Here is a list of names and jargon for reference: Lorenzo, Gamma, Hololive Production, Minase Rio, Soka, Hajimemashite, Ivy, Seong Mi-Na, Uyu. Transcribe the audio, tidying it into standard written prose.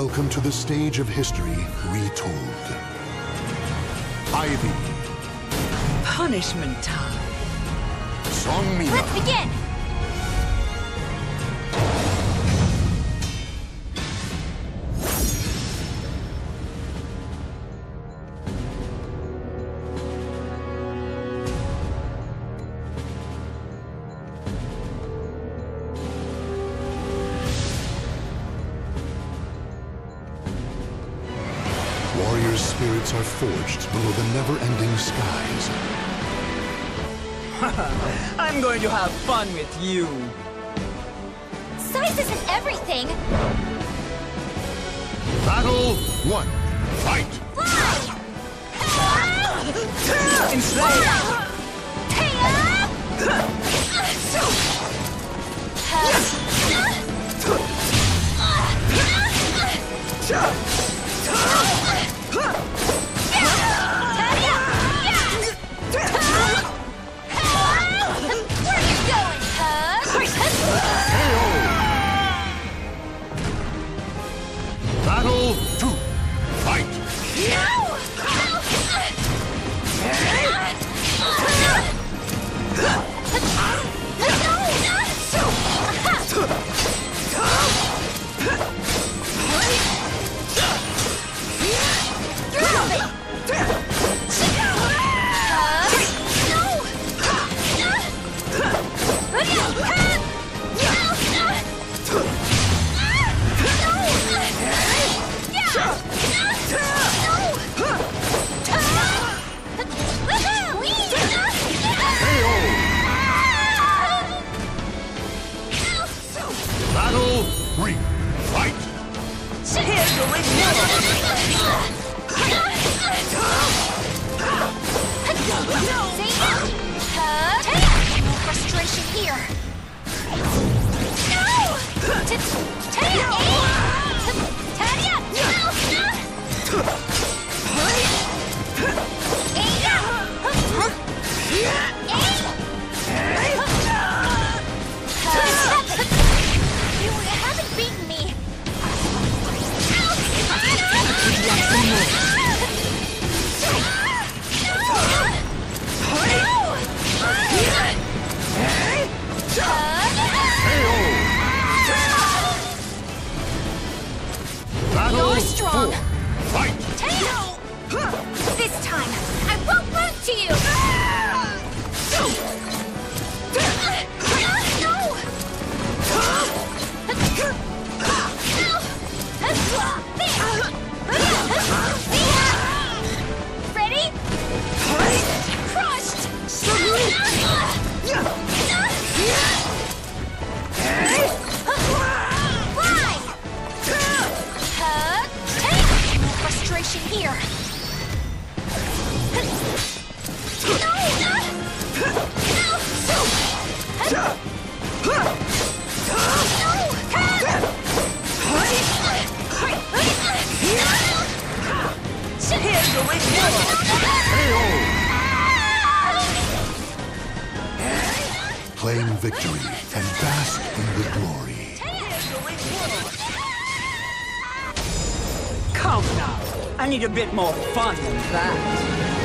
Welcome to the stage of history retold. Ivy. Punishment time. Seong Mi-Na. Let's begin! Warriors' spirits are forged below the never-ending skies. I'm going to have fun with you. Size isn't everything. Battle one. Fight. Fly! Battle two, fight! Battle three, fight! No frustration here. No! You're strong. Fight! Tail! This time, I won't lose to you! No! Ready? Crushed! Here. Claim victory and bask in the glory. Come now. I need a bit more fun than that.